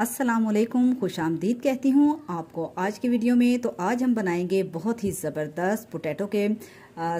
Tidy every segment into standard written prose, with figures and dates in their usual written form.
अस्सलामुअलैकुम, खुश आमदीद कहती हूँ आपको आज की वीडियो में। तो आज हम बनाएंगे बहुत ही ज़बरदस्त पोटैटो के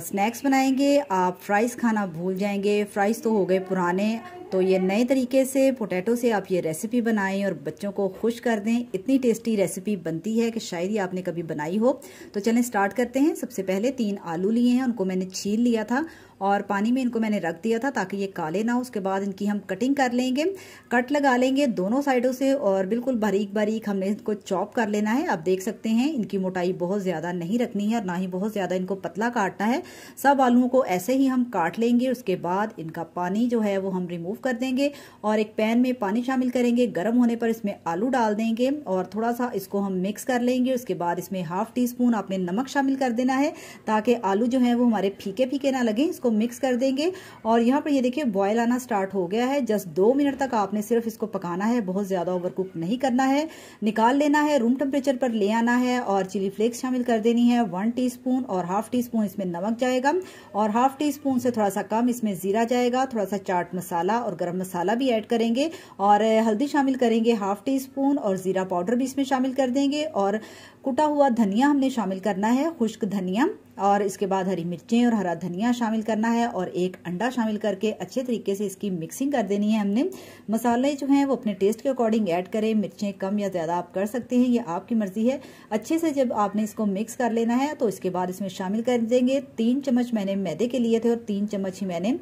स्नैक्स बनाएंगे। आप फ्राइज़ खाना भूल जाएंगे, फ्राइज़ तो हो गए पुराने, तो ये नए तरीके से पोटैटो से आप ये रेसिपी बनाएं और बच्चों को खुश कर दें। इतनी टेस्टी रेसिपी बनती है कि शायद ही आपने कभी बनाई हो। तो चलें स्टार्ट करते हैं। सबसे पहले 3 आलू लिए हैं, उनको मैंने छील लिया था और पानी में इनको मैंने रख दिया था ताकि ये काले ना हो। उसके बाद इनकी हम कटिंग कर लेंगे, कट लगा लेंगे दोनों साइडों से और बिल्कुल बारीक बारीक हमने इनको चॉप कर लेना है। आप देख सकते हैं इनकी मोटाई बहुत ज़्यादा नहीं रखनी है और ना ही बहुत ज़्यादा इनको पतला काटना है। सब आलूओं को ऐसे ही हम काट लेंगे। उसके बाद इनका पानी जो है वो हम रिमूव कर देंगे और एक पैन में पानी शामिल करेंगे। गर्म होने पर इसमें आलू डाल देंगे और थोड़ा सा इसको हम मिक्स कर लेंगे। उसके बाद इसमें 1/2 टीस्पून आपने नमक शामिल कर देना है ताकि आलू जो है वो हमारे फीके फीके ना लगे। इसको मिक्स कर देंगे और यहाँ पर ये देखिए बॉयल आना स्टार्ट हो गया है। जस्ट 2 मिनट तक आपने सिर्फ इसको पकाना है, बहुत ज़्यादा ओवरकुक नहीं करना है। निकाल लेना है, रूम टेम्परेचर पर ले आना है और चिली फ्लेक्स शामिल कर देनी है 1 टीस्पून और 1/2 टीस्पून इसमें नमक जाएगा और 1/2 टीस्पून से थोड़ा सा कम इसमें जीरा जाएगा, थोड़ा सा चाट मसाला और गरम मसाला भी ऐड करेंगे और हल्दी शामिल करेंगे 1/2 टीस्पून और जीरा पाउडर भी इसमें शामिल कर देंगे और कुटा हुआ धनिया हमने शामिल करना है, खुश्क धनिया, और इसके बाद हरी मिर्चें और हरा धनिया शामिल करना है और 1 अंडा शामिल करके अच्छे तरीके से इसकी मिक्सिंग कर देनी है। हमने मसाले जो हैं वो अपने टेस्ट के अकॉर्डिंग ऐड करें, मिर्चें कम या ज़्यादा आप कर सकते हैं, ये आपकी मर्ज़ी है। अच्छे से जब आपने इसको मिक्स कर लेना है तो इसके बाद इसमें शामिल कर देंगे 3 चम्मच मैंने मैदे के लिए थे और 3 चम्मच ही मैंने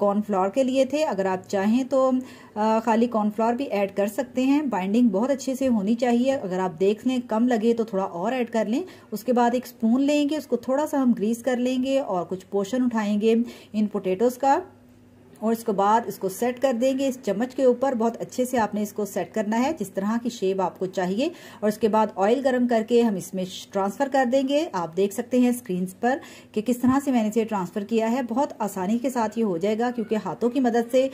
कॉर्नफ्लावर के लिए थे। अगर आप चाहें तो खाली कॉर्नफ्लावर भी ऐड कर सकते हैं। बाइंडिंग बहुत अच्छे से होनी चाहिए। अगर आप देख लें कम लगे तो थोड़ा और ऐड कर लें। उसके बाद 1 स्पून लेंगे, उसको थोड़ा सा हम ग्रीस कर लेंगे और कुछ पोर्शन उठाएंगे इन पोटैटोस का और इसके बाद इसको सेट कर देंगे इस चम्मच के ऊपर। बहुत अच्छे से आपने इसको सेट करना है जिस तरह की शेप आपको चाहिए और इसके बाद ऑयल गरम करके हम इसमें ट्रांसफ़र कर देंगे। आप देख सकते हैं स्क्रीन पर कि किस तरह से मैंने इसे ट्रांसफ़र किया है। बहुत आसानी के साथ ये हो जाएगा क्योंकि हाथों की मदद से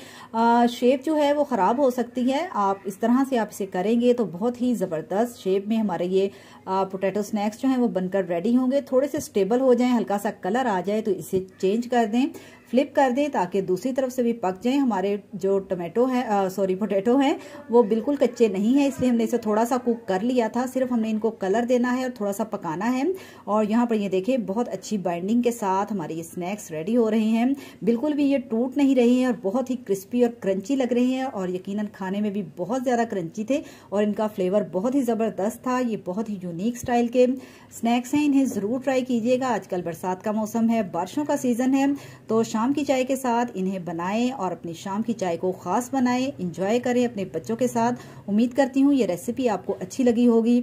शेप जो है वो ख़राब हो सकती है। आप इस तरह से आप इसे करेंगे तो बहुत ही ज़बरदस्त शेप में हमारे ये पोटैटो स्नैक्स जो हैं वो बनकर रेडी होंगे। थोड़े से स्टेबल हो जाएँ, हल्का सा कलर आ जाए तो इसे चेंज कर दें, फ्लिप कर दें ताकि दूसरी तरफ से भी पक जाएं। हमारे जो पोटैटो हैं वो बिल्कुल कच्चे नहीं हैं, इसलिए हमने इसे थोड़ा सा कुक कर लिया था। सिर्फ हमने इनको कलर देना है और थोड़ा सा पकाना है। और यहाँ पर ये देखिए बहुत अच्छी बाइंडिंग के साथ हमारे ये स्नैक्स रेडी हो रहे हैं, बिल्कुल भी ये टूट नहीं रहे हैं और बहुत ही क्रिस्पी और क्रंची लग रहे हैं और यकीनन खाने में भी बहुत ज़्यादा क्रंची थे और इनका फ्लेवर बहुत ही ज़बरदस्त था। ये बहुत ही यूनिक स्टाइल के स्नैक्स हैं, इन्हें ज़रूर ट्राई कीजिएगा। आजकल बरसात का मौसम है, बारिशों का सीज़न है, तो शाम की चाय के साथ इन्हें बनाएं और अपनी शाम की चाय को खास बनाएं, एंजॉय करें अपने बच्चों के साथ। उम्मीद करती हूँ ये रेसिपी आपको अच्छी लगी होगी।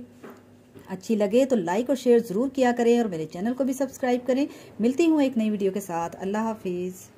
अच्छी लगे तो लाइक और शेयर ज़रूर किया करें और मेरे चैनल को भी सब्सक्राइब करें। मिलती हूँ एक नई वीडियो के साथ। अल्लाह हाफिज़।